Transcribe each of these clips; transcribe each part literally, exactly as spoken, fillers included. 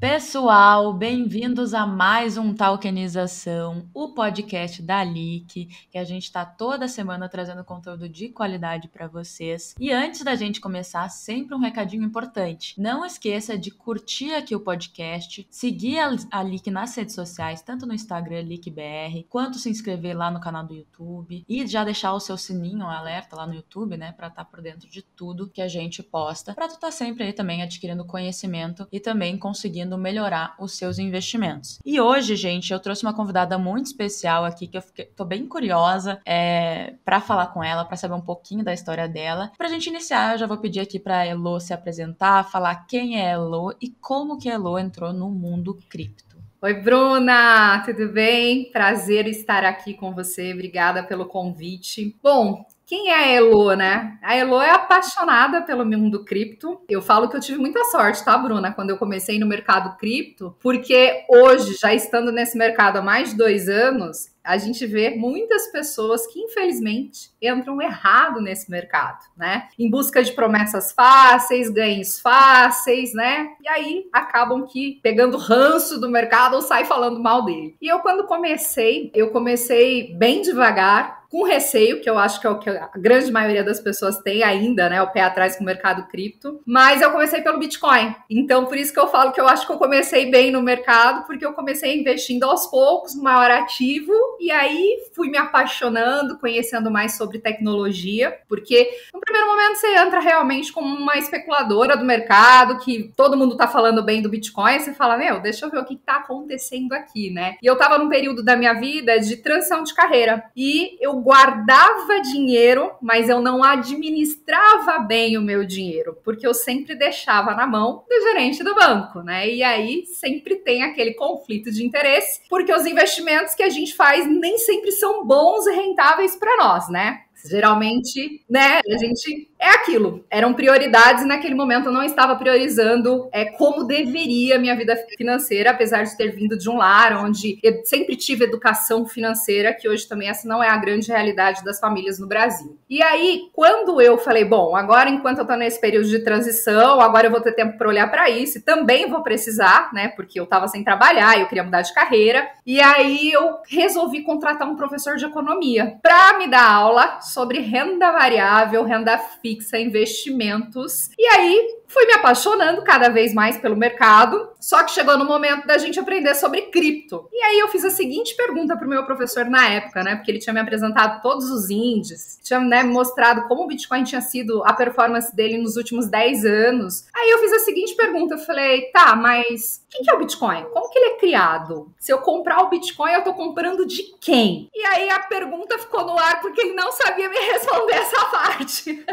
Pessoal, bem-vindos a mais um Talkenização, o podcast da Liqi, que a gente está toda semana trazendo conteúdo de qualidade para vocês. E antes da gente começar, sempre um recadinho importante. Não esqueça de curtir aqui o podcast, seguir a Liqi nas redes sociais, tanto no Instagram, LiqBR, quanto se inscrever lá no canal do YouTube e já deixar o seu sininho, um alerta lá no YouTube, né, para estar por dentro de tudo que a gente posta, para tu estar sempre aí também adquirindo conhecimento e também conseguindo melhorar os seus investimentos. E hoje, gente, eu trouxe uma convidada muito especial aqui, que eu fiquei, tô bem curiosa é, para falar com ela, para saber um pouquinho da história dela. Pra gente iniciar, eu já vou pedir aqui pra Elo se apresentar, falar quem é Elo e como que Elo entrou no mundo cripto. Oi, Bruna! Tudo bem? Prazer estar aqui com você. Obrigada pelo convite. Bom, quem é a Elo, né? A Elo é apaixonada pelo mundo cripto. Eu falo que eu tive muita sorte, tá, Bruna? Quando eu comecei no mercado cripto, porque hoje, já estando nesse mercado há mais de dois anos, a gente vê muitas pessoas que, infelizmente, entram errado nesse mercado, né? Em busca de promessas fáceis, ganhos fáceis, né? E aí, acabam que pegando ranço do mercado ou sai falando mal dele. E eu, quando comecei, eu comecei bem devagar, com receio, que eu acho que é o que a grande maioria das pessoas tem ainda, né? O pé atrás com o mercado cripto. Mas eu comecei pelo Bitcoin. Então, por isso que eu falo que eu acho que eu comecei bem no mercado, porque eu comecei investindo aos poucos, no maior ativo. E aí fui me apaixonando, conhecendo mais sobre tecnologia, porque no primeiro momento você entra realmente como uma especuladora do mercado, que todo mundo tá falando bem do Bitcoin, você fala, meu, deixa eu ver o que tá acontecendo aqui, né? E eu tava num período da minha vida de transição de carreira, e eu guardava dinheiro, mas eu não administrava bem o meu dinheiro, porque eu sempre deixava na mão do gerente do banco, né? E aí sempre tem aquele conflito de interesse, porque os investimentos que a gente faz nem sempre são bons e rentáveis para nós, né? Geralmente, né, a gente... É aquilo, eram prioridades e naquele momento eu não estava priorizando é, como deveria minha vida financeira, apesar de ter vindo de um lar onde eu sempre tive educação financeira, que hoje também essa não é a grande realidade das famílias no Brasil. E aí, quando eu falei, bom, agora enquanto eu estou nesse período de transição, agora eu vou ter tempo para olhar para isso e também vou precisar, né, porque eu estava sem trabalhar e eu queria mudar de carreira, e aí eu resolvi contratar um professor de economia para me dar aula sobre renda variável, renda fixa, investimentos. E aí, fui me apaixonando cada vez mais pelo mercado, só que chegou no momento da gente aprender sobre cripto. E aí eu fiz a seguinte pergunta para o meu professor na época, né? Porque ele tinha me apresentado todos os índices, tinha, né, mostrado como o Bitcoin tinha sido a performance dele nos últimos dez anos. Aí eu fiz a seguinte pergunta, eu falei, tá, mas o que é o Bitcoin? Como que ele é criado? Se eu comprar o Bitcoin, eu tô comprando de quem? E aí a pergunta ficou no ar porque ele não sabia me responder essa parte.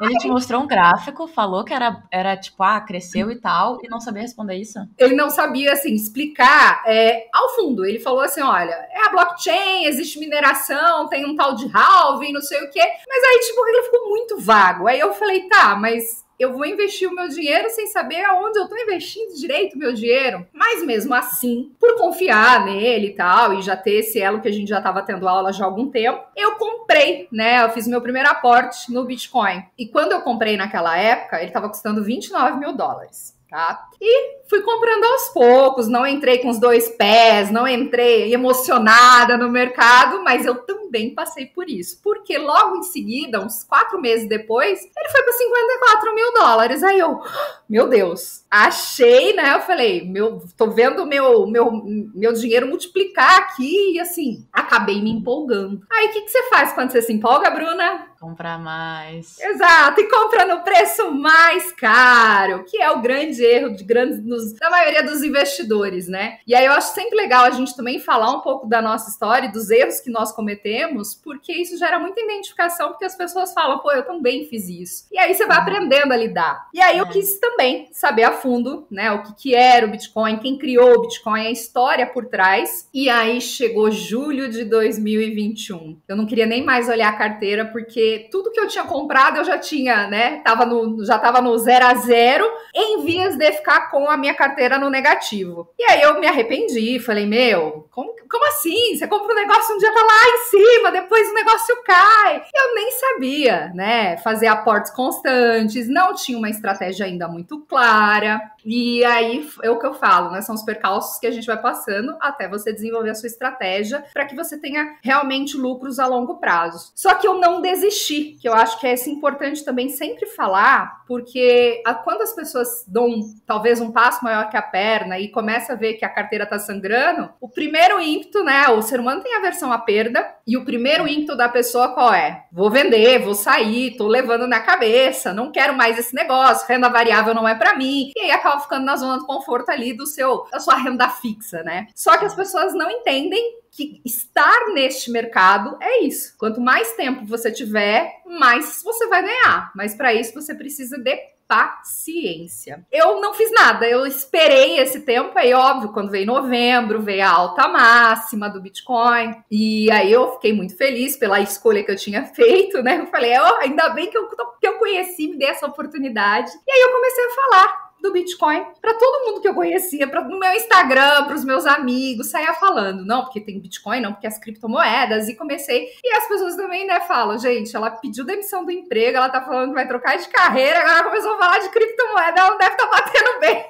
Ele te mostrou um gráfico, falou que era, era tipo, ah, cresceu e tal, e não sabia responder isso? Ele não sabia, assim, explicar é, ao fundo. Ele falou assim, olha, é a blockchain, existe mineração, tem um tal de halving, não sei o quê. Mas aí, tipo, ele ficou muito vago. Aí eu falei, tá, mas... eu vou investir o meu dinheiro sem saber aonde eu tô investindo direito o meu dinheiro. Mas mesmo assim, por confiar nele e tal, e já ter esse elo que a gente já tava tendo aula já há algum tempo, eu comprei, né? Eu fiz meu primeiro aporte no Bitcoin. E quando eu comprei naquela época, ele tava custando vinte e nove mil dólares. Tá? E fui comprando aos poucos, não entrei com os dois pés, não entrei emocionada no mercado, mas eu também passei por isso, porque logo em seguida, uns quatro meses depois, ele foi para cinquenta e quatro mil dólares, aí eu, meu Deus, achei, né, eu falei, meu, tô vendo meu, meu, meu dinheiro multiplicar aqui, e assim, acabei me empolgando. Aí o que, que você faz quando você se empolga, Bruna? Comprar mais. Exato, e compra no preço mais caro, que é o grande erro de grandes, nos, da maioria dos investidores, né? E aí eu acho sempre legal a gente também falar um pouco da nossa história e dos erros que nós cometemos, porque isso gera muita identificação, porque as pessoas falam, pô, eu também fiz isso. E aí você vai aprendendo a lidar. E aí eu quis também saber a fundo, né, o que, que era o Bitcoin, quem criou o Bitcoin, a história por trás. E aí chegou julho de dois mil e vinte e um. Eu não queria nem mais olhar a carteira, porque tudo que eu tinha comprado, eu já tinha, né, tava no, já tava no zero a zero, em vias de ficar com a minha carteira no negativo. E aí eu me arrependi, falei, meu, como, como assim? Você compra um negócio, um dia tá lá em cima, depois o negócio cai. Eu nem sabia, né, fazer aportes constantes, não tinha uma estratégia ainda muito clara. E aí é o que eu falo, né? São os percalços que a gente vai passando até você desenvolver a sua estratégia para que você tenha realmente lucros a longo prazo. Só que eu não desisti, que eu acho que é esse importante também sempre falar, porque a, quando as pessoas dão talvez um passo maior que a perna e começa a ver que a carteira tá sangrando, o primeiro ímpeto, né? O ser humano tem aversão à perda e o primeiro ímpeto da pessoa qual é? Vou vender, vou sair, tô levando na cabeça, não quero mais esse negócio, renda variável não é para mim. E aí acaba ficando na zona do conforto ali do seu, da sua renda fixa, né? Só que as pessoas não entendem que estar neste mercado é isso. Quanto mais tempo você tiver, mais você vai ganhar. Mas para isso você precisa de paciência. Eu não fiz nada, eu esperei esse tempo, aí óbvio, quando veio novembro, veio a alta máxima do Bitcoin, e aí eu fiquei muito feliz pela escolha que eu tinha feito, né? Eu falei, oh, ainda bem que eu, que eu conheci, me dei essa oportunidade. E aí eu comecei a falar do Bitcoin para todo mundo que eu conhecia, pra, no meu Instagram, para os meus amigos, saia falando, não, porque tem Bitcoin, não, porque as criptomoedas, e comecei, e as pessoas também, né, falam, gente, ela pediu demissão do emprego, ela tá falando que vai trocar de carreira, agora começou a falar de criptomoeda, ela não deve estar batendo bem.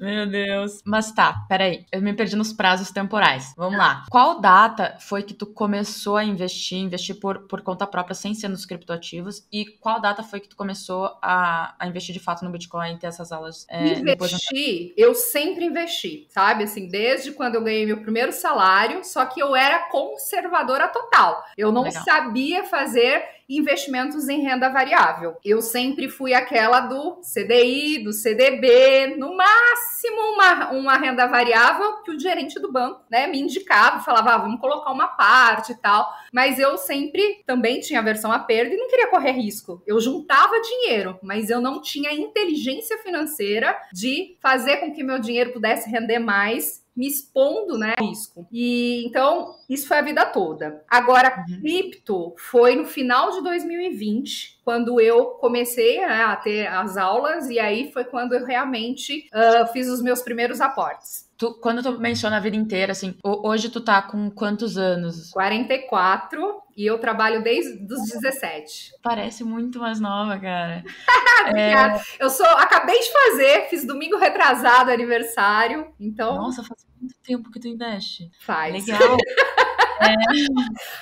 Meu Deus. Mas tá, peraí, eu me perdi nos prazos temporais. Vamos lá. Qual data foi que tu começou a investir, investir por, por conta própria, sem ser nos criptoativos? E qual data foi que tu começou a, a investir de fato no Bitcoin e ter essas aulas? É, investi, eu sempre investi, sabe? Assim, desde quando eu ganhei meu primeiro salário, só que eu era conservadora total. Eu não Legal. sabia fazer investimentos em renda variável. Eu sempre fui aquela do C D I, do C D B, no máximo uma, uma renda variável que o gerente do banco, né, me indicava, falava, ah, vamos colocar uma parte e tal, mas eu sempre também tinha aversão à perda e não queria correr risco. Eu juntava dinheiro, mas eu não tinha inteligência financeira de fazer com que meu dinheiro pudesse render mais, me expondo, né, risco. E então, isso foi a vida toda. Agora, uhum. cripto foi no final de dois mil e vinte, quando eu comecei a ter as aulas, e aí foi quando eu realmente uh, fiz os meus primeiros aportes. Tu, quando tu menciona a vida inteira, assim, hoje tu tá com quantos anos? quarenta e quatro, e eu trabalho desde os dezessete. Parece muito mais nova, cara. Obrigada. É... Eu sou, acabei de fazer, fiz domingo retrasado, aniversário, então... Nossa, faz muito tempo que tu investe. Faz. Legal. É.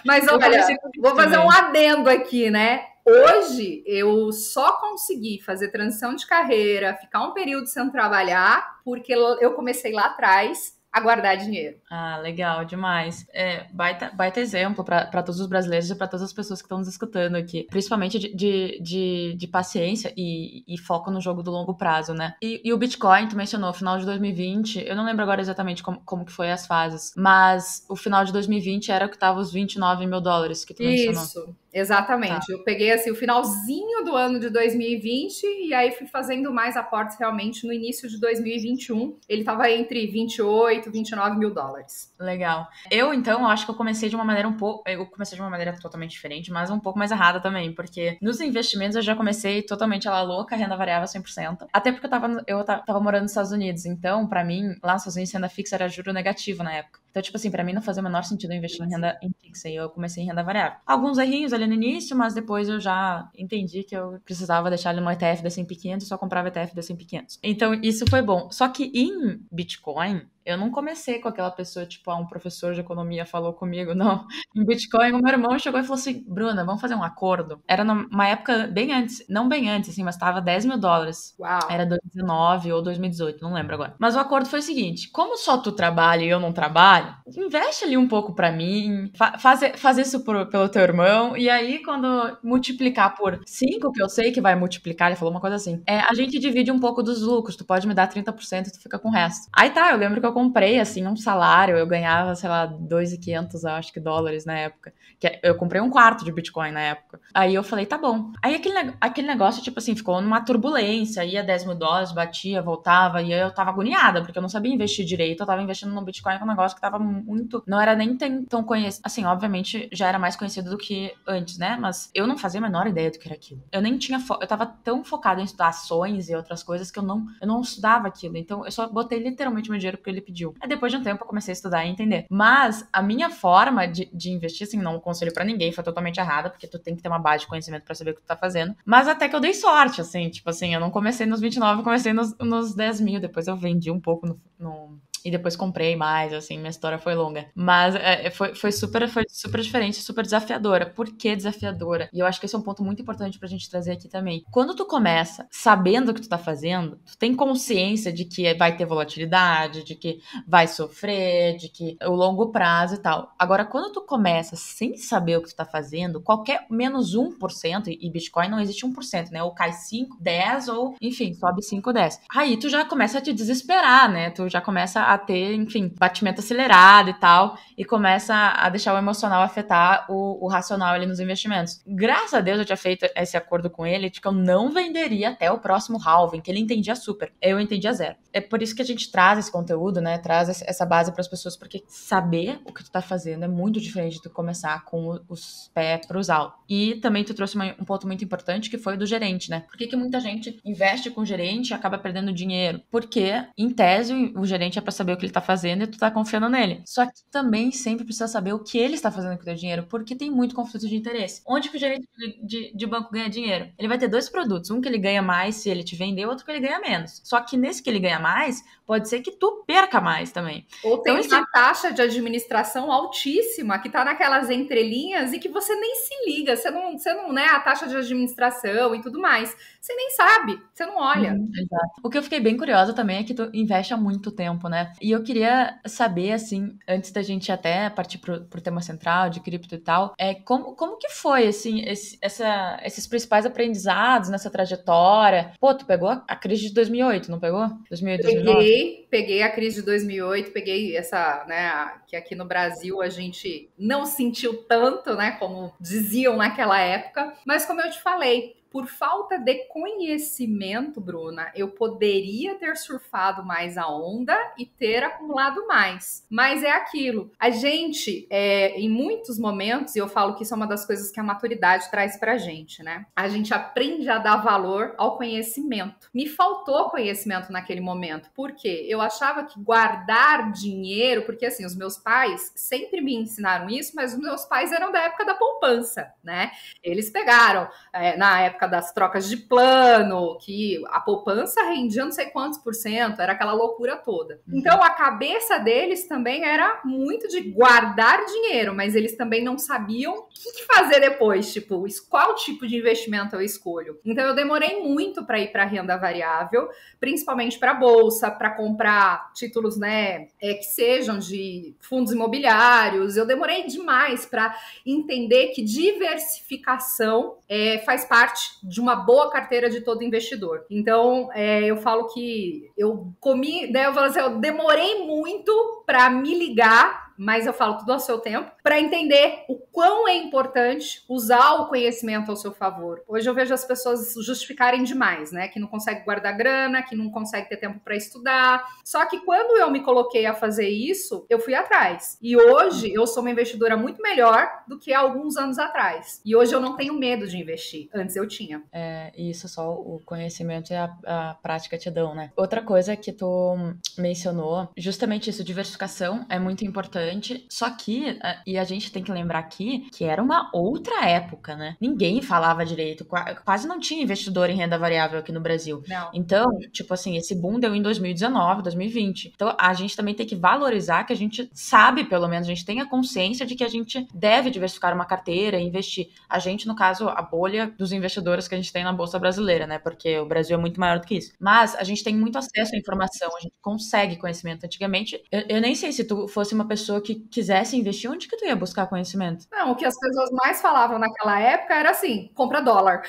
Mas olha, vou fazer um adendo aqui, né? Hoje, eu só consegui fazer transição de carreira, ficar um período sem trabalhar, porque eu comecei lá atrás a guardar dinheiro. Ah, legal, demais. É, baita, baita exemplo para todos os brasileiros e para todas as pessoas que estão nos escutando aqui. Principalmente de, de, de, de paciência e, e foco no jogo do longo prazo, né? E, e o Bitcoin, tu mencionou, final de dois mil e vinte, eu não lembro agora exatamente como, como que foi as fases, mas o final de dois mil e vinte era que tava os vinte e nove mil dólares que tu mencionou. Isso, exatamente. Tá. Eu peguei, assim, o finalzinho do ano de dois mil e vinte e aí fui fazendo mais aportes realmente no início de dois mil e vinte e um. Ele tava entre vinte e oito, vinte e nove mil dólares. Legal. Eu, então, acho que eu comecei de uma maneira um pouco... Eu comecei de uma maneira totalmente diferente, mas um pouco mais errada também, porque nos investimentos eu já comecei totalmente ela louca, renda variável cem por cento. Até porque eu tava, eu tava morando nos Estados Unidos, então, pra mim, lá nos Estados Unidos, renda fixa era juro negativo na época. Então, tipo assim, pra mim não fazia o menor sentido eu investir em renda em fixa, e eu comecei em renda variável. Alguns errinhos ali no início, mas depois eu já entendi que eu precisava deixar ali uma E T F da S and P quinhentos e só comprava E T F da S and P quinhentos. Então, isso foi bom. Só que em Bitcoin... Eu não comecei com aquela pessoa, tipo, ah, um professor de economia falou comigo, não. Em Bitcoin, o meu irmão chegou e falou assim, Bruna, vamos fazer um acordo? Era numa época bem antes, não bem antes, assim, mas tava dez mil dólares. Uau. Era dois mil e dezenove ou dois mil e dezoito, não lembro agora. Mas o acordo foi o seguinte, como só tu trabalha e eu não trabalho, investe ali um pouco pra mim, fa- faz, faz isso por, pelo teu irmão, e aí quando multiplicar por cinco, que eu sei que vai multiplicar, ele falou uma coisa assim, é, a gente divide um pouco dos lucros, tu pode me dar trinta por cento e tu fica com o resto. Aí tá, eu lembro que eu comprei, assim, um salário, eu ganhava, sei lá, dois mil e quinhentos, acho que, dólares na época. Que eu comprei um quarto de Bitcoin na época. Aí eu falei, tá bom. Aí aquele, aquele negócio, tipo assim, ficou numa turbulência, ia dez mil dólares, batia, voltava, e eu tava agoniada, porque eu não sabia investir direito, eu tava investindo no Bitcoin, que é um negócio que tava muito... Não era nem tão conhecido. Assim, obviamente, já era mais conhecido do que antes, né? Mas eu não fazia a menor ideia do que era aquilo. Eu nem tinha... Fo... Eu tava tão focada em estudar ações e outras coisas que eu não, eu não estudava aquilo. Então, eu só botei literalmente meu dinheiro porque ele pediu. Aí depois de um tempo eu comecei a estudar e entender. Mas a minha forma de, de investir, assim, não aconselho pra ninguém, foi totalmente errada, porque tu tem que ter uma base de conhecimento pra saber o que tu tá fazendo. Mas até que eu dei sorte, assim, tipo assim, eu não comecei nos vinte e nove, eu comecei nos, nos dez mil, depois eu vendi um pouco no... no... E depois comprei mais, assim, minha história foi longa. Mas é, foi, foi, super, foi super diferente, super desafiadora. Por que desafiadora? E eu acho que esse é um ponto muito importante pra gente trazer aqui também. Quando tu começa sabendo o que tu tá fazendo, tu tem consciência de que vai ter volatilidade, de que vai sofrer, de que o longo prazo e tal. Agora, quando tu começa sem saber o que tu tá fazendo, qualquer menos um por cento, e Bitcoin não existe um por cento, né? Ou cai cinco, dez, ou enfim, sobe cinco, dez. Aí tu já começa a te desesperar, né? Tu já começa a ter, enfim, batimento acelerado e tal, e começa a deixar o emocional afetar o, o racional ali nos investimentos. Graças a Deus eu tinha feito esse acordo com ele, de que eu não venderia até o próximo halving, que ele entendia super, eu entendia zero. É por isso que a gente traz esse conteúdo, né, traz essa base para as pessoas, porque saber o que tu tá fazendo é muito diferente do começar com os pés pros altos. E também tu trouxe uma, um ponto muito importante, que foi o do gerente, né? Por que que muita gente investe com o gerente e acaba perdendo dinheiro? Porque, em tese, o gerente é pra saber o que ele tá fazendo e tu tá confiando nele. Só que também sempre precisa saber o que ele está fazendo com o teu dinheiro, porque tem muito conflito de interesse. Onde que o gerente de, de banco ganha dinheiro? Ele vai ter dois produtos, um que ele ganha mais se ele te vender, outro que ele ganha menos. Só que nesse que ele ganha mais, pode ser que tu perca mais também. Ou tem então, uma esse... taxa de administração altíssima, que tá naquelas entrelinhas e que você nem se liga, você não, você não, né, a taxa de administração e tudo mais, você nem sabe, você não olha. Hum, exato. O que eu fiquei bem curiosa também é que tu investe há muito tempo, né? E eu queria saber, assim, antes da gente até partir pro, pro tema central de cripto e tal, é, como, como que foi, assim, esse, essa, esses principais aprendizados nessa trajetória? Pô, tu pegou a, a crise de dois mil e oito, não pegou? dois mil e oito, dois mil e nove? Peguei, peguei a crise de dois mil e oito, peguei essa, né, a, que aqui no Brasil a gente não sentiu tanto, né, como diziam naquela época, mas como eu te falei, por falta de conhecimento, Bruna, eu poderia ter surfado mais a onda e ter acumulado mais. Mas é aquilo. A gente, é, em muitos momentos, e eu falo que isso é uma das coisas que a maturidade traz pra gente, né? A gente aprende a dar valor ao conhecimento. Me faltou conhecimento naquele momento. Por quê? Eu achava que guardar dinheiro, porque assim, os meus pais sempre me ensinaram isso, mas os meus pais eram da época da poupança, né? Eles pegaram, é, na época das trocas de plano, que a poupança rendia não sei quantos por cento, era aquela loucura toda. Então, a cabeça deles também era muito de guardar dinheiro, mas eles também não sabiam o que fazer depois, tipo, qual tipo de investimento eu escolho. Então, eu demorei muito para ir para renda variável, principalmente para bolsa, para comprar títulos, né, é, que sejam de fundos imobiliários. Eu demorei demais para entender que diversificação é, faz parte de uma boa carteira de todo investidor. Então, é, eu falo que eu comi, né, eu falo assim, eu demorei muito para me ligar, mas eu falo tudo ao seu tempo, para entender o quão é importante usar o conhecimento ao seu favor. Hoje eu vejo as pessoas justificarem demais, né? Que não consegue guardar grana, que não consegue ter tempo para estudar. Só que quando eu me coloquei a fazer isso, eu fui atrás. E hoje eu sou uma investidora muito melhor do que há alguns anos atrás. E hoje eu não tenho medo de investir. Antes eu tinha. É, isso só o conhecimento e a, a prática te dão, né? Outra coisa que tu mencionou, justamente isso, diversificação é muito importante. Só que, e a gente tem que lembrar aqui, que era uma outra época, né? Ninguém falava direito, quase não tinha investidor em renda variável aqui no Brasil. Não. Então, tipo assim, esse boom deu em dois mil e dezenove, dois mil e vinte. Então, a gente também tem que valorizar que a gente sabe, pelo menos, a gente tem a consciência de que a gente deve diversificar uma carteira e investir. A gente, no caso, a bolha dos investidores que a gente tem na Bolsa Brasileira, né? Porque o Brasil é muito maior do que isso. Mas a gente tem muito acesso à informação, a gente consegue conhecimento. Antigamente, eu, eu nem sei se tu fosse uma pessoa que quisesse investir, onde que tu ia buscar conhecimento? Não, o que as pessoas mais falavam naquela época era assim, compra dólar.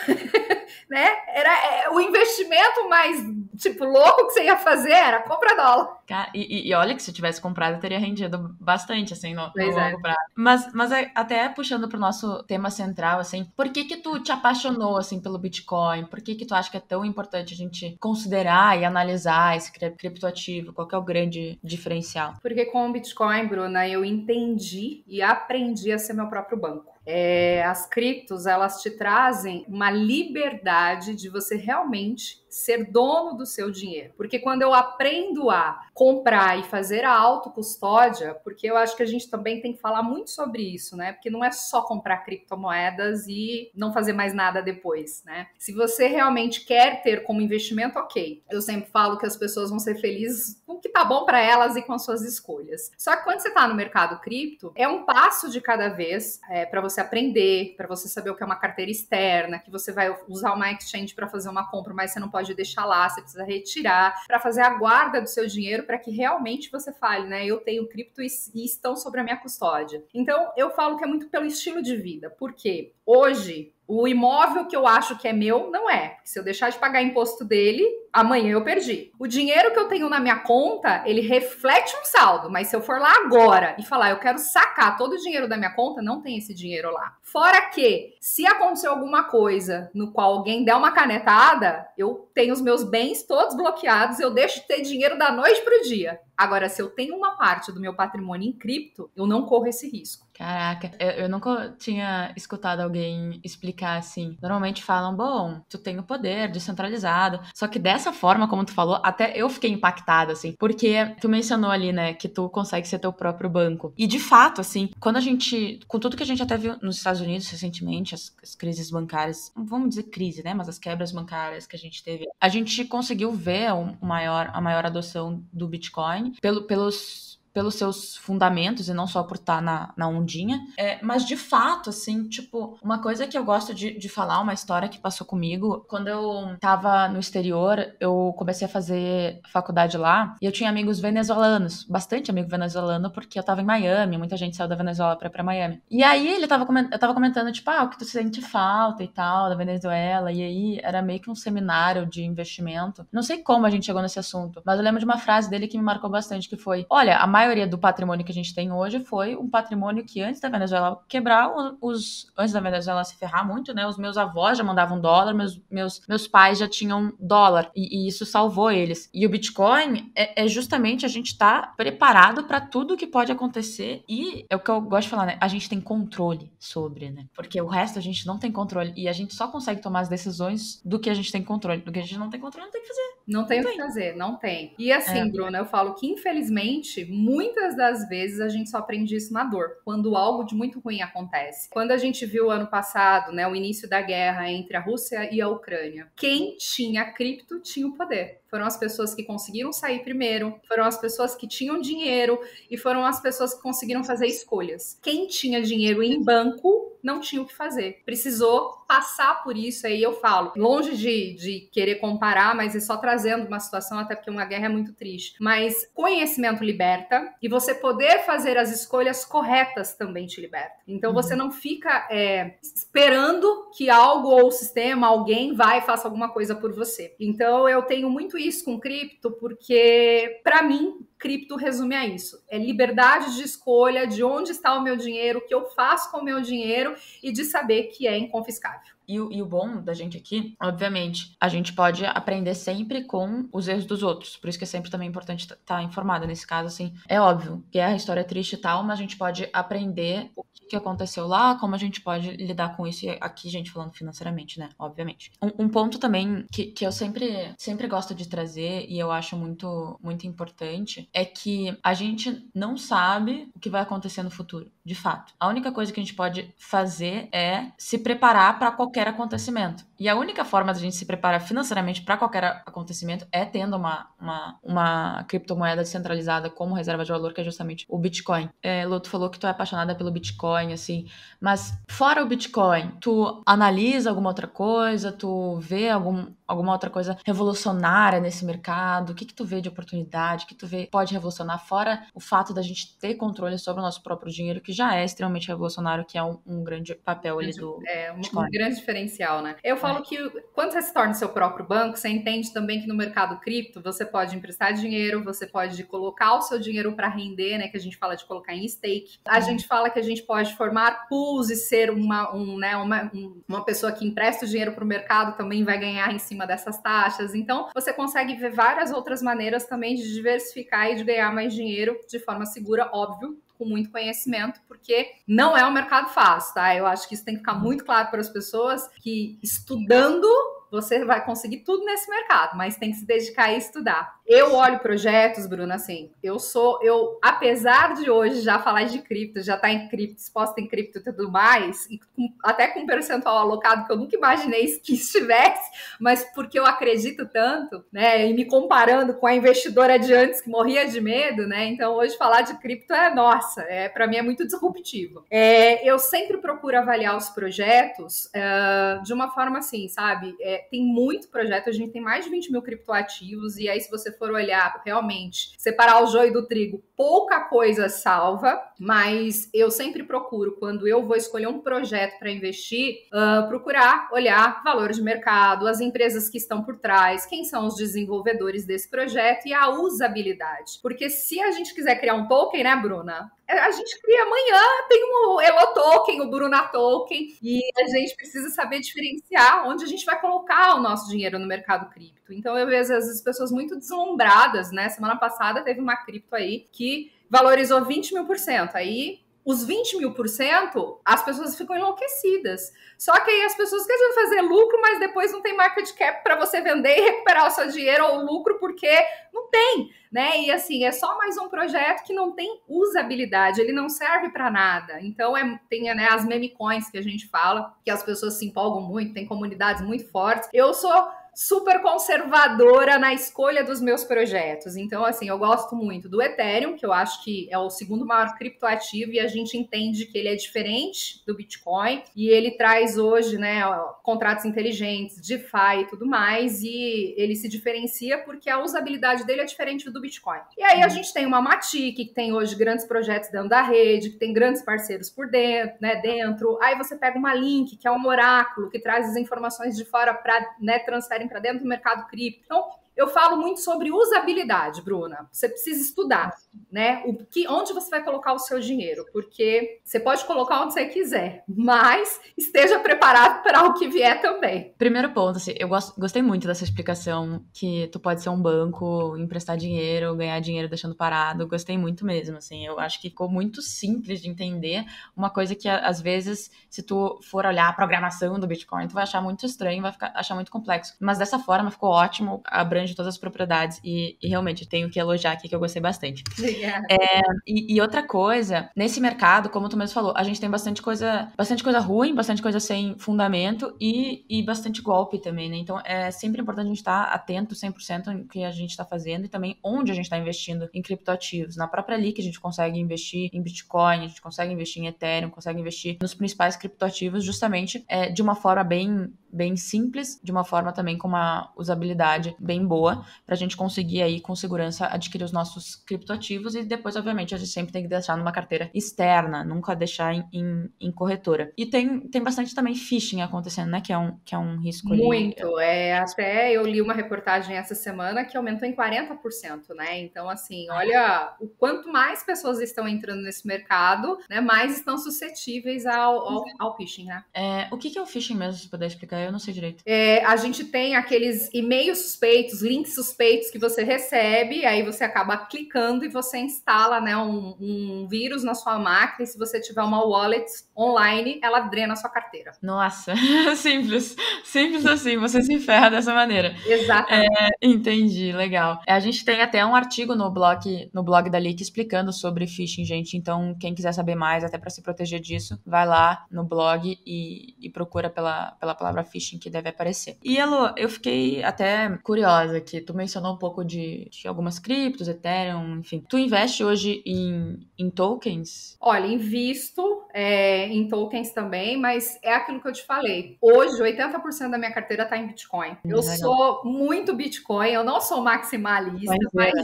Né? Era é, o investimento mais, tipo, louco que você ia fazer era compra dólar. Cara, e, e olha que se eu tivesse comprado, eu teria rendido bastante, assim, no, no longo prazo. Mas, mas até puxando pro nosso tema central, assim, por que que tu te apaixonou, assim, pelo Bitcoin? Por que que tu acha que é tão importante a gente considerar e analisar esse criptoativo? Qual que é o grande diferencial? Porque com o Bitcoin, Bruna, eu entendi e aprendi a ser meu próprio banco. É, as criptos, elas te trazem uma liberdade de você realmente ser dono do seu dinheiro. Porque quando eu aprendo a comprar e fazer a autocustódia, porque eu acho que a gente também tem que falar muito sobre isso, né? Porque não é só comprar criptomoedas e não fazer mais nada depois, né? Se você realmente quer ter como investimento, ok. Eu sempre falo que as pessoas vão ser felizes com o que tá bom para elas e com as suas escolhas. Só que quando você tá no mercado cripto, é um passo de cada vez, é, para você aprender, para você saber o que é uma carteira externa, que você vai usar uma exchange para fazer uma compra, mas você não pode deixar lá, você precisa retirar, para fazer a guarda do seu dinheiro, para que realmente você fale, né, eu tenho cripto e, e estão sobre a minha custódia. Então, eu falo que é muito pelo estilo de vida, porque hoje o imóvel que eu acho que é meu não é, porque se eu deixar de pagar imposto dele, amanhã eu perdi. O dinheiro que eu tenho na minha conta, ele reflete um saldo, mas se eu for lá agora e falar, eu quero sacar todo o dinheiro da minha conta, não tem esse dinheiro lá. Fora que, se acontecer alguma coisa no qual alguém der uma canetada, eu tenho os meus bens todos bloqueados, eu deixo de ter dinheiro da noite para o dia. Agora, se eu tenho uma parte do meu patrimônio em cripto, eu não corro esse risco. Caraca, eu, eu nunca tinha escutado alguém explicar assim. Normalmente falam, bom, tu tem o poder descentralizado. Só que dessa forma, como tu falou, até eu fiquei impactada, assim. Porque tu mencionou ali, né, que tu consegue ser teu próprio banco. E de fato, assim, quando a gente... Com tudo que a gente até viu nos Estados Unidos recentemente, as, as crises bancárias... Não vamos dizer crise, né? Mas as quebras bancárias que a gente teve. A gente conseguiu ver um, maior, a maior adoção do Bitcoin pelo, pelos... pelos seus fundamentos e não só por estar na, na ondinha, é, mas de fato, assim, tipo, uma coisa que eu gosto de, de falar, uma história que passou comigo, quando eu tava no exterior, eu comecei a fazer faculdade lá, e eu tinha amigos venezuelanos, bastante amigo venezuelano, porque eu tava em Miami, muita gente saiu da Venezuela pra, pra Miami, e aí ele tava, eu tava comentando, tipo, ah, o que tu sente falta e tal, da Venezuela, e aí era meio que um seminário de investimento, não sei como a gente chegou nesse assunto, mas eu lembro de uma frase dele que me marcou bastante, que foi, olha, a maioria A maioria do patrimônio que a gente tem hoje foi um patrimônio que antes da Venezuela quebrar, os, antes da Venezuela se ferrar muito, né? Os meus avós já mandavam dólar, meus, meus, meus pais já tinham dólar, e, e isso salvou eles. E o Bitcoin é, é justamente a gente estar preparado para tudo que pode acontecer, e é o que eu gosto de falar, né? A gente tem controle sobre, né? Porque o resto a gente não tem controle, e a gente só consegue tomar as decisões do que a gente tem controle, do que a gente não tem controle, não tem o que fazer. Não tem o que fazer, não tem. E assim, é. Bruna, eu falo que infelizmente, muitas das vezes a gente só aprende isso na dor, quando algo de muito ruim acontece. Quando a gente viu ano passado, né, o início da guerra entre a Rússia e a Ucrânia, quem tinha cripto tinha o poder. Foram as pessoas que conseguiram sair primeiro, foram as pessoas que tinham dinheiro e foram as pessoas que conseguiram fazer escolhas. Quem tinha dinheiro em banco não tinha o que fazer. Precisou passar por isso, aí eu falo. Longe de, de querer comparar, mas é só trazendo uma situação, até porque uma guerra é muito triste. Mas conhecimento liberta e você poder fazer as escolhas corretas também te liberta. Então você não fica é, esperando que algo ou o sistema, alguém vai e faça alguma coisa por você. Então eu tenho muito isso com cripto, porque para mim, cripto resume a isso, é liberdade de escolha de onde está o meu dinheiro, o que eu faço com o meu dinheiro e de saber que é inconfiscável. E, e o bom da gente aqui, obviamente, a gente pode aprender sempre com os erros dos outros, por isso que é sempre também importante estar tá informada, nesse caso, assim, é óbvio que a história é triste e tal, mas a gente pode aprender o que aconteceu lá, como a gente pode lidar com isso, e aqui, gente, falando financeiramente, né, obviamente. Um, um ponto também que, que eu sempre, sempre gosto de trazer e eu acho muito, muito importante é que a gente não sabe o que vai acontecer no futuro, de fato. A única coisa que a gente pode fazer é se preparar para qualquer acontecimento. E a única forma da gente se preparar financeiramente para qualquer acontecimento é tendo uma, uma, uma criptomoeda descentralizada como reserva de valor, que é justamente o Bitcoin. É, Lô, tu falou que tu é apaixonada pelo Bitcoin, assim, mas fora o Bitcoin, tu analisa alguma outra coisa, tu vê algum, alguma outra coisa revolucionária nesse mercado, o que que tu vê de oportunidade, o que tu vê pode revolucionar, fora o fato da gente ter controle sobre o nosso próprio dinheiro, que já é extremamente revolucionário, que é um, um grande papel ali do... É, um, um grande diferencial, né? Eu falo é. que quando você se torna seu próprio banco, você entende também que no mercado cripto, você pode emprestar dinheiro, você pode colocar o seu dinheiro para render, né? Que a gente fala de colocar em stake. A é. gente fala que a gente pode formar pools e ser uma, um, né, uma, um, uma pessoa que empresta o dinheiro para o mercado, também vai ganhar em cima dessas taxas. Então, você consegue ver várias outras maneiras também de diversificar e de ganhar mais dinheiro de forma segura, óbvio, com muito conhecimento, porque não é um mercado fácil, tá? Eu acho que isso tem que ficar muito claro para as pessoas, que estudando você vai conseguir tudo nesse mercado, mas tem que se dedicar a estudar. Eu olho projetos, Bruna, assim, eu sou, eu, apesar de hoje já falar de cripto, já estar tá em cripto, exposta em cripto e tudo mais, e com, até com um percentual alocado que eu nunca imaginei que estivesse, mas porque eu acredito tanto, né, e me comparando com a investidora de antes que morria de medo, né, então hoje falar de cripto é, nossa, é, para mim é muito disruptivo. É, eu sempre procuro avaliar os projetos é, de uma forma assim, sabe, é, tem muito projeto, a gente tem mais de vinte mil criptoativos, e aí se você for olhar realmente, separar o joio do trigo, pouca coisa salva, mas eu sempre procuro, quando eu vou escolher um projeto para investir, uh, procurar olhar valor de mercado, as empresas que estão por trás, quem são os desenvolvedores desse projeto e a usabilidade, porque se a gente quiser criar um token, né, Bruna? A gente cria amanhã, tem o Elo Token, o Bruna Token, e a gente precisa saber diferenciar onde a gente vai colocar o nosso dinheiro no mercado cripto. Então eu vejo as pessoas muito deslumbradas, né? Semana passada teve uma cripto aí que valorizou vinte mil por cento, aí os vinte mil por cento, as pessoas ficam enlouquecidas. Só que aí as pessoas querem fazer lucro, mas depois não tem market cap para você vender e recuperar o seu dinheiro ou o lucro, porque não tem, né? E assim, é só mais um projeto que não tem usabilidade, ele não serve para nada. Então, é, tem, né, as meme coins que a gente fala, que as pessoas se empolgam muito, tem comunidades muito fortes. Eu sou super conservadora na escolha dos meus projetos. Então, assim, eu gosto muito do Ethereum, que eu acho que é o segundo maior criptoativo, e a gente entende que ele é diferente do Bitcoin, e ele traz hoje, né, contratos inteligentes, DeFi e tudo mais, e ele se diferencia porque a usabilidade dele é diferente do Bitcoin. E aí a gente tem uma Matic, que tem hoje grandes projetos dentro da rede, que tem grandes parceiros por dentro, né, dentro. Aí você pega uma Link, que é um oráculo, que traz as informações de fora para, né, transferir para dentro do mercado cripto. Então, eu falo muito sobre usabilidade, Bruna. Você precisa estudar, né? O que, onde você vai colocar o seu dinheiro, porque você pode colocar onde você quiser, mas esteja preparado para o que vier também. Primeiro ponto, assim, eu gosto, gostei muito dessa explicação que tu pode ser um banco, emprestar dinheiro, ganhar dinheiro deixando parado. Gostei muito mesmo, assim. Eu acho que ficou muito simples de entender uma coisa que, às vezes, se tu for olhar a programação do Bitcoin, tu vai achar muito estranho, vai ficar, achar muito complexo. Mas dessa forma ficou ótimo, abrange de todas as propriedades, e, e realmente tenho que elogiar aqui que eu gostei bastante. Obrigada. É, e, e outra coisa, nesse mercado, como tu mesmo falou, a gente tem bastante coisa, bastante coisa ruim, bastante coisa sem fundamento e, e bastante golpe também, né? Então é sempre importante a gente estar atento cem por cento no que a gente está fazendo e também onde a gente está investindo em criptoativos. Na própria Liqi a gente consegue investir em Bitcoin, a gente consegue investir em Ethereum, consegue investir nos principais criptoativos justamente é, de uma forma bem, bem simples, de uma forma também com uma usabilidade bem boa, para a gente conseguir aí com segurança adquirir os nossos criptoativos. E depois, obviamente, a gente sempre tem que deixar numa carteira externa, nunca deixar em, em, em corretora. E tem, tem bastante também phishing acontecendo, né? Que é um, que é um risco. Muito, ali. É, até eu li uma reportagem essa semana que aumentou em quarenta por cento, né? Então, assim, olha, o quanto mais pessoas estão entrando nesse mercado, né, mais estão suscetíveis ao, ao, ao phishing, né? É, o que, que é o phishing mesmo, se puder explicar? Eu não sei direito. É, a gente tem aqueles e-mails suspeitos, links suspeitos que você recebe, aí você acaba clicando e você instala, né, um, um vírus na sua máquina, e se você tiver uma wallet online, ela drena a sua carteira. Nossa, simples. Simples assim, você se ferra dessa maneira. Exatamente. É, entendi, legal. A gente tem até um artigo no blog, no blog da Liqi explicando sobre phishing, gente, então quem quiser saber mais, até para se proteger disso, vai lá no blog e, e procura pela, pela palavra phishing que deve aparecer. E, Elo, eu fiquei até curiosa aqui. Tu mencionou um pouco de, de algumas criptos, Ethereum, enfim. Tu investe hoje em, em tokens? Olha, invisto é, em tokens também, mas é aquilo que eu te falei. Hoje, oitenta por cento da minha carteira tá em Bitcoin. Eu Legal. sou muito Bitcoin, eu não sou maximalista, mas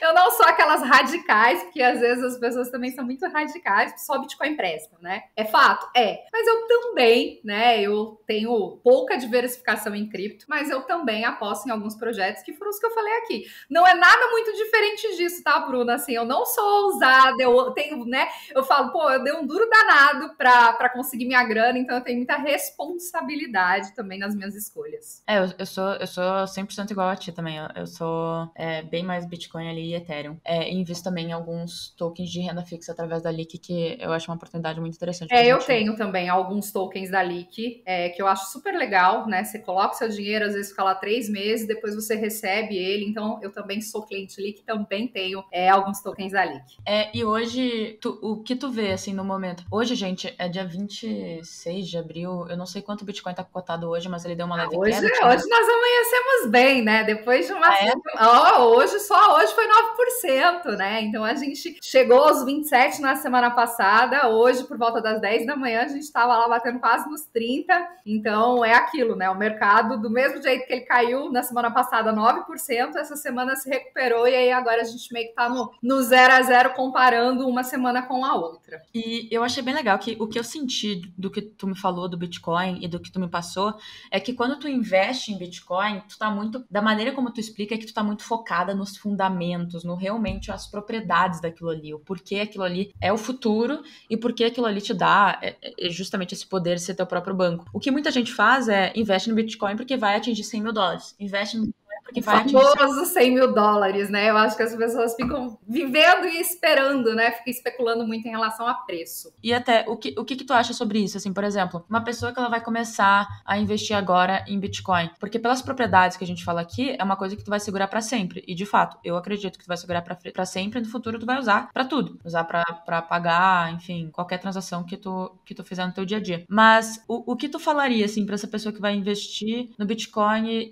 eu não sou aquelas radicais, porque às vezes as pessoas também são muito radicais, só Bitcoin presta, né? É fato? É. Mas eu também, né, eu tenho pouca diversificação em cripto, mas eu também aposto em alguns projetos que foram os que eu falei aqui. Não é nada muito diferente disso, tá, Bruna? Assim, eu não sou ousada, eu tenho, né? Eu falo, pô, eu dei um duro desafio danado para conseguir minha grana, então eu tenho muita responsabilidade também nas minhas escolhas. É, eu, eu, sou, eu sou cem por cento igual a ti também, eu, eu sou é, bem mais Bitcoin ali e Ethereum. É, e invisto também em alguns tokens de renda fixa através da Liqi, que eu acho uma oportunidade muito interessante. É, eu tenho também alguns tokens da Liqi, é, que eu acho super legal, né? Você coloca o seu dinheiro, às vezes fica lá três meses, depois você recebe ele, então eu também sou cliente Liqi, também tenho é, alguns tokens da Liqi. É, e hoje, tu, o que tu vê, assim, no momento? Hoje, gente, é dia vinte e seis de abril, eu não sei quanto o Bitcoin tá cotado hoje, mas ele deu uma leve ah, hoje, queda. Hoje nós amanhecemos bem, né? Depois de uma... Ah, é? oh, hoje, só hoje foi nove por cento, né? Então a gente chegou aos vinte e sete por cento na semana passada, hoje por volta das dez da manhã a gente tava lá batendo quase nos trinta por cento, então é aquilo, né? O mercado, do mesmo jeito que ele caiu na semana passada nove por cento, essa semana se recuperou e aí agora a gente meio que tá no, no zero a zero comparando uma semana com a outra. E eu achei bem legal que o que eu senti do que tu me falou do Bitcoin e do que tu me passou é que quando tu investe em Bitcoin, tu tá muito, da maneira como tu explica, é que tu tá muito focada nos fundamentos, no realmente as propriedades daquilo ali, o porquê aquilo ali é o futuro e porquê aquilo ali te dá é justamente esse poder de ser teu próprio banco. O que muita gente faz é investe no Bitcoin porque vai atingir cem mil dólares, investe no porque vai famoso cem mil dólares, né? Eu acho que as pessoas ficam vivendo e esperando, né? Ficam especulando muito em relação a preço. E até, o que, o que que tu acha sobre isso? Assim, por exemplo, uma pessoa que ela vai começar a investir agora em Bitcoin, porque pelas propriedades que a gente fala aqui, é uma coisa que tu vai segurar pra sempre. E, de fato, eu acredito que tu vai segurar pra, pra sempre e no futuro tu vai usar pra tudo. Usar pra, pra pagar, enfim, qualquer transação que tu, que tu fizer no teu dia a dia. Mas, o, o que tu falaria, assim, pra essa pessoa que vai investir no Bitcoin e,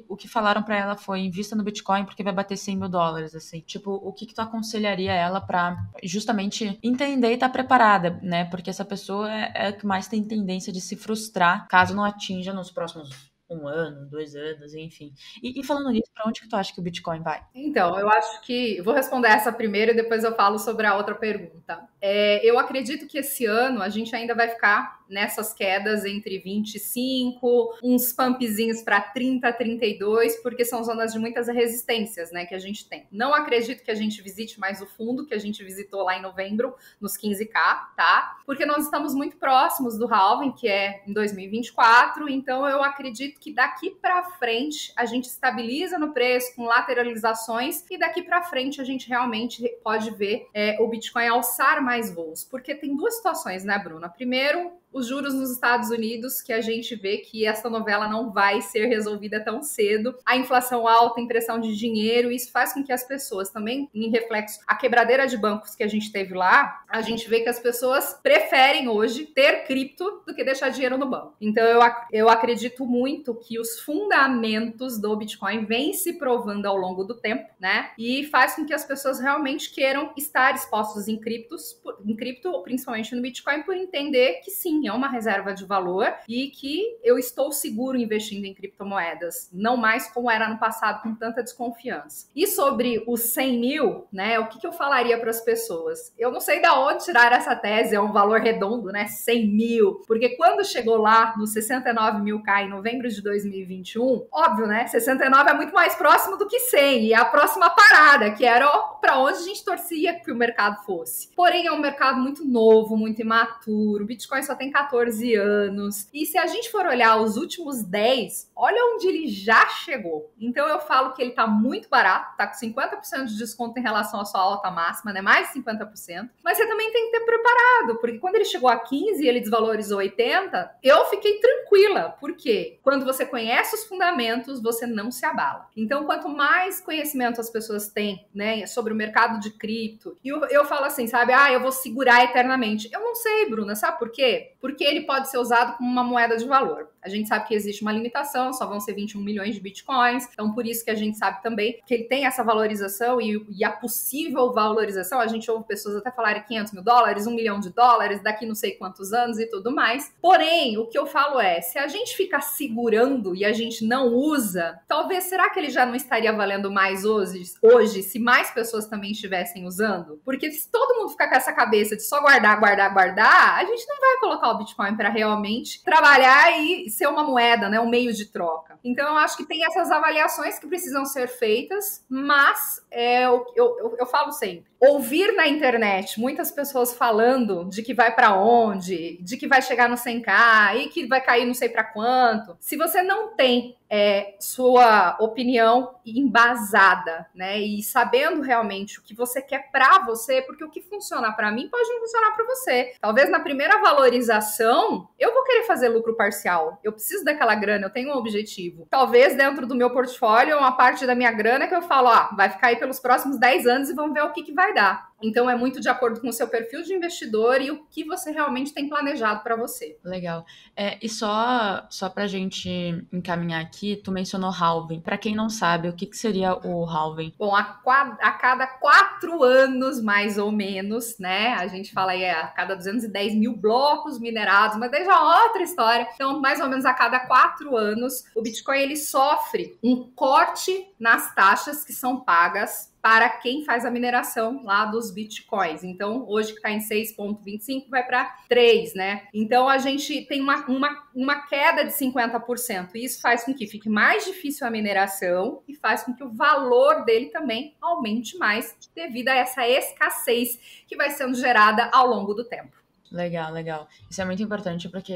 e o que falaram pra ela foi, invista no Bitcoin porque vai bater cem mil dólares, assim, tipo, o que que tu aconselharia ela pra justamente entender e tá preparada, né, porque essa pessoa é, é a que mais tem tendência de se frustrar caso não atinja nos próximos um ano, dois anos, enfim. E, e falando nisso, para onde que tu acha que o Bitcoin vai? Então, eu acho que... Vou responder essa primeiro e depois eu falo sobre a outra pergunta. É, eu acredito que esse ano a gente ainda vai ficar nessas quedas entre vinte e cinco, uns pumpzinhos para trinta, trinta e dois, porque são zonas de muitas resistências, né, que a gente tem. Não acredito que a gente visite mais o fundo que a gente visitou lá em novembro, nos quinze mil, tá? Porque nós estamos muito próximos do halving, que é em dois mil e vinte e quatro, então eu acredito que daqui para frente a gente estabiliza no preço com lateralizações e daqui para frente a gente realmente pode ver é, o Bitcoin alçar mais voos, porque tem duas situações, né, Bruna? Primeiro, os juros nos Estados Unidos, que a gente vê que essa novela não vai ser resolvida tão cedo, a inflação alta, a impressão de dinheiro, isso faz com que as pessoas também, em reflexo, a quebradeira de bancos que a gente teve lá, a gente vê que as pessoas preferem hoje ter cripto do que deixar dinheiro no banco. Então eu, ac- eu acredito muito que os fundamentos do Bitcoin vêm se provando ao longo do tempo, né? E faz com que as pessoas realmente queiram estar expostos em criptos, em cripto, principalmente no Bitcoin, por entender que sim, é uma reserva de valor e que eu estou seguro investindo em criptomoedas, não mais como era no passado, com tanta desconfiança. E sobre os cem mil, né, o que, que eu falaria para as pessoas? Eu não sei de onde tirar essa tese, é um valor redondo, né, cem mil, porque quando chegou lá nos sessenta e nove mil K em novembro de dois mil e vinte e um, óbvio, né, sessenta e nove é muito mais próximo do que cem, e é a próxima parada, que era para onde a gente torcia que o mercado fosse. Porém, é um mercado muito novo, muito imaturo, o Bitcoin só tem catorze anos, e se a gente for olhar os últimos dez, olha onde ele já chegou. Então eu falo que ele tá muito barato, tá com cinquenta por cento de desconto em relação à sua alta máxima, né, mais cinquenta por cento, mas você também tem que ter preparado, porque quando ele chegou a quinze e ele desvalorizou oitenta, eu fiquei tranquila, porque quando você conhece os fundamentos, você não se abala. Então quanto mais conhecimento as pessoas têm, né, sobre o mercado de cripto, e eu, eu falo assim, sabe, ah, eu vou segurar eternamente, eu não sei, Bruna, sabe por quê? Porque ele pode ser usado como uma moeda de valor. A gente sabe que existe uma limitação, só vão ser vinte e um milhões de bitcoins, então por isso que a gente sabe também que ele tem essa valorização e, e a possível valorização, a gente ouve pessoas até falarem quinhentos mil dólares, um milhão de dólares, daqui não sei quantos anos e tudo mais. Porém, o que eu falo é, se a gente ficar segurando e a gente não usa, talvez, será que ele já não estaria valendo mais hoje, hoje se mais pessoas também estivessem usando? Porque se todo mundo ficar com essa cabeça de só guardar, guardar, guardar, a gente não vai colocar o Bitcoin para realmente trabalhar e ser uma moeda, né, um meio de troca. Então eu acho que tem essas avaliações que precisam ser feitas, mas é, eu, eu, eu falo sempre, ouvir na internet muitas pessoas falando de que vai para onde, de que vai chegar no cem K e que vai cair não sei para quanto. Se você não tem é, sua opinião embasada, né, e sabendo realmente o que você quer para você, porque o que funciona para mim pode não funcionar para você. Talvez na primeira valorização eu vou querer fazer lucro parcial, eu preciso daquela grana, eu tenho um objetivo. Talvez dentro do meu portfólio, uma parte da minha grana que eu falo, ó, vai ficar aí pelos próximos dez anos e vamos ver o que, que vai dar. Então, é muito de acordo com o seu perfil de investidor e o que você realmente tem planejado para você. Legal. É, e só, só para a gente encaminhar aqui, tu mencionou halving. Para quem não sabe, o que, que seria o halving? Bom, a, a cada quatro anos, mais ou menos, né? A gente fala aí a cada duzentos e dez mil blocos minerados, mas daí já é outra história. Então, mais ou menos a cada quatro anos, o Bitcoin ele sofre um corte nas taxas que são pagas para quem faz a mineração lá dos bitcoins. Então, hoje que está em seis vírgula vinte e cinco, vai para três, né? Então, a gente tem uma, uma, uma queda de cinquenta por cento. E isso faz com que fique mais difícil a mineração e faz com que o valor dele também aumente mais devido a essa escassez que vai sendo gerada ao longo do tempo. Legal, legal. Isso é muito importante porque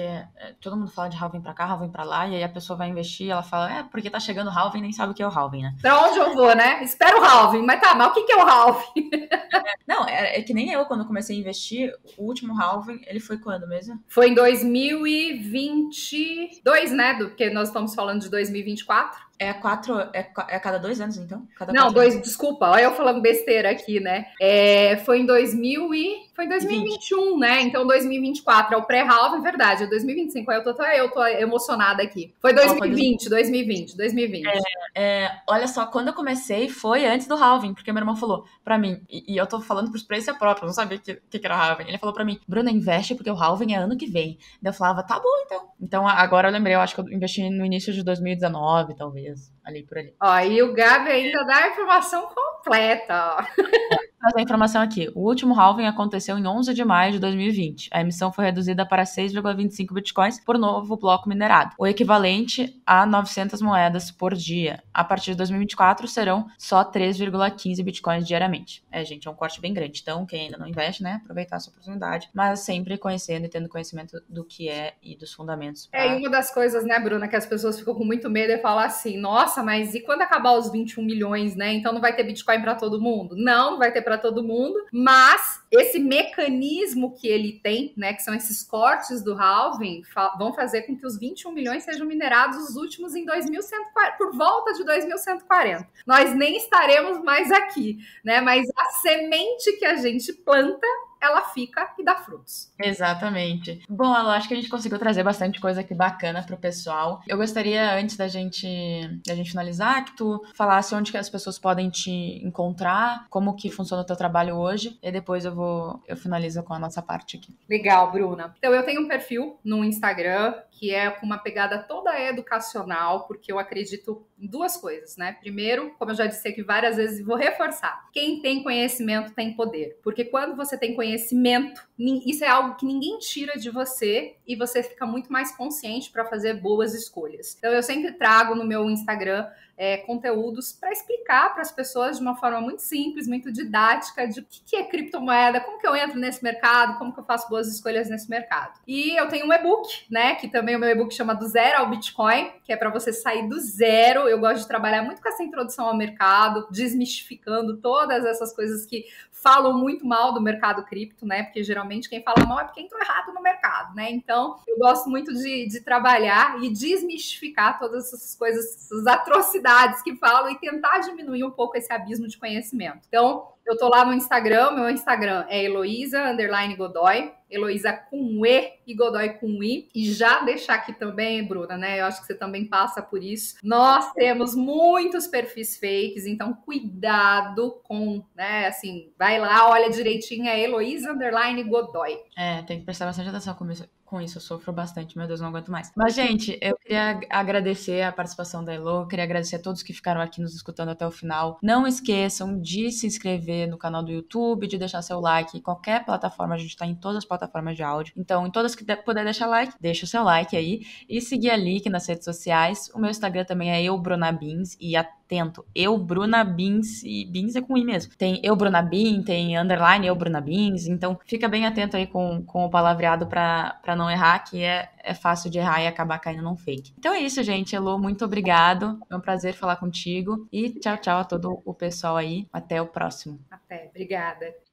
todo mundo fala de halving pra cá, halving pra lá, e aí a pessoa vai investir e ela fala, é, porque tá chegando o halving, nem sabe o que é o halving, né? Pra onde eu vou, né? Espero o halving, mas tá, mas o que que é o halving? Não, é, é que nem eu, quando comecei a investir, o último halving, ele foi quando mesmo? Foi em dois mil e vinte e dois, né? Do, porque nós estamos falando de dois mil e vinte e quatro. É quatro, é, é cada dois anos, então? Cada não, dois, anos. Desculpa, olha eu falando besteira aqui, né? É, foi em dois mil e... Foi em dois mil e vinte e um, né? Então, dois mil e vinte e quatro é o pré-halving, verdade, é dois mil e vinte e cinco. Eu tô, eu tô emocionada aqui. Foi dois mil e vinte, dois mil e vinte, dois mil e vinte. É, é, olha só, quando eu comecei, foi antes do halving, porque meu irmão falou pra mim, e, e eu tô falando por experiência própria, eu não sabia o que, que era halving. Ele falou pra mim, Bruna, investe porque o halving é ano que vem. Daí eu falava, tá bom, então. Então, agora eu lembrei, eu acho que eu investi no início de dois mil e dezenove, talvez. Ali por ali. Ó, e o Gabi ainda dá a informação completa. Ó. Mas a informação aqui. O último halving aconteceu em onze de maio de dois mil e vinte. A emissão foi reduzida para seis vírgula vinte e cinco bitcoins por novo bloco minerado, o equivalente a novecentas moedas por dia. A partir de dois mil e vinte e quatro, serão só três vírgula quinze bitcoins diariamente. É, gente, é um corte bem grande. Então, quem ainda não investe, né, aproveitar essa oportunidade, mas sempre conhecendo e tendo conhecimento do que é e dos fundamentos. Pra... É, e uma das coisas, né, Bruna, que as pessoas ficam com muito medo é falar assim, nossa, mas e quando acabar os vinte e um milhões, né? Então não vai ter Bitcoin para todo mundo? Não, não vai ter para todo mundo, mas esse mecanismo que ele tem, né, que são esses cortes do halving, fa- vão fazer com que os vinte e um milhões sejam minerados os últimos em dois mil e cento e quarenta, por volta de dois mil cento e quarenta. Nós nem estaremos mais aqui, né? Mas a semente que a gente planta, ela fica e dá frutos. Exatamente. Bom, Alô, acho que a gente conseguiu trazer bastante coisa aqui bacana pro pessoal. Eu gostaria, antes da gente, da gente finalizar, que tu falasse onde que as pessoas podem te encontrar, como que funciona o teu trabalho hoje, e depois eu vou, eu finalizo com a nossa parte aqui. Legal, Bruna. Então, eu tenho um perfil no Instagram, que é com uma pegada toda educacional, porque eu acredito em duas coisas, né? Primeiro, como eu já disse aqui várias vezes, vou reforçar. Quem tem conhecimento tem poder. Porque quando você tem conhecimento, Conhecimento, isso é algo que ninguém tira de você e você fica muito mais consciente para fazer boas escolhas. Então, eu sempre trago no meu Instagram é, conteúdos para explicar para as pessoas de uma forma muito simples, muito didática, de o que é criptomoeda, como que eu entro nesse mercado, como que eu faço boas escolhas nesse mercado. E eu tenho um e-book, né, que também o meu e-book chama Do Zero ao Bitcoin, que é para você sair do zero. Eu gosto de trabalhar muito com essa introdução ao mercado, desmistificando todas essas coisas que falam muito mal do mercado cripto. Né? Porque geralmente quem fala mal é porque entrou errado no mercado, né? Então eu gosto muito de, de trabalhar e desmistificar todas essas coisas, essas atrocidades que falam e tentar diminuir um pouco esse abismo de conhecimento. Então eu tô lá no Instagram, meu Instagram é Eloísa underline Godoi, Eloísa com E e Godoi com I. E já deixar aqui também, Bruna, né? Eu acho que você também passa por isso. Nós temos muitos perfis fakes, então cuidado com, né? Assim, vai lá, olha direitinho, é Eloísa underline Godoi. É, tem que prestar bastante atenção com isso. Com isso, eu sofro bastante, meu Deus, não aguento mais. Mas, gente, eu queria agradecer a participação da Elo, queria agradecer a todos que ficaram aqui nos escutando até o final. Não esqueçam de se inscrever no canal do YouTube, de deixar seu like, qualquer plataforma, a gente tá em todas as plataformas de áudio. Então, em todas que puder deixar like, deixa o seu like aí. E seguir a Liqi nas redes sociais. O meu Instagram também é eu, Bruna Bins, e a atento. Eu, Bruna Bins, e Bins é com I mesmo. Tem eu, Bruna Bins, tem underline, eu, Bruna Bins. Então, fica bem atento aí com, com o palavreado pra, pra não errar, que é, é fácil de errar e acabar caindo num fake. Então é isso, gente. Elo, muito obrigado. É um prazer falar contigo. E tchau, tchau a todo o pessoal aí. Até o próximo. Até. Obrigada.